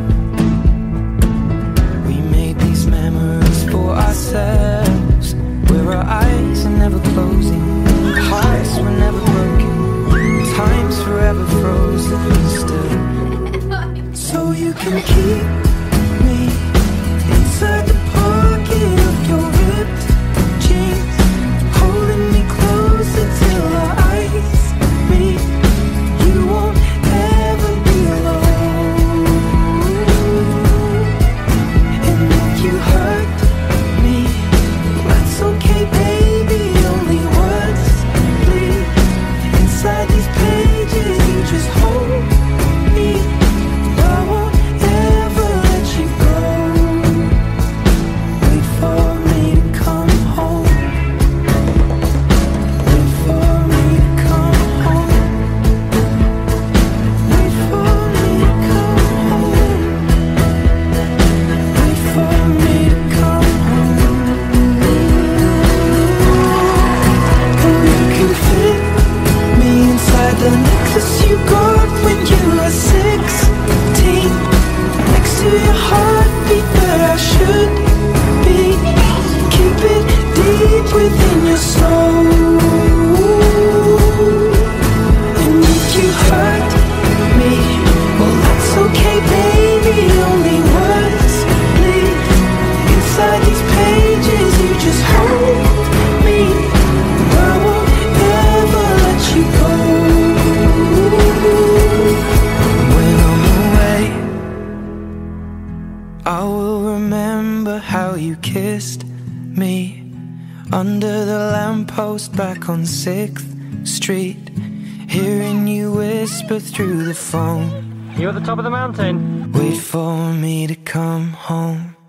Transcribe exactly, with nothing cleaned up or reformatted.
We made these memories for ourselves, where our eyes are never closing, hearts were never broken, time's forever frozen still. So you can keep me inside the pocket of your ripped jeans, holding me closer till our eyes meet. You won't ever be alone. Through the phone, you're at the top of the mountain. Wait for me to come home.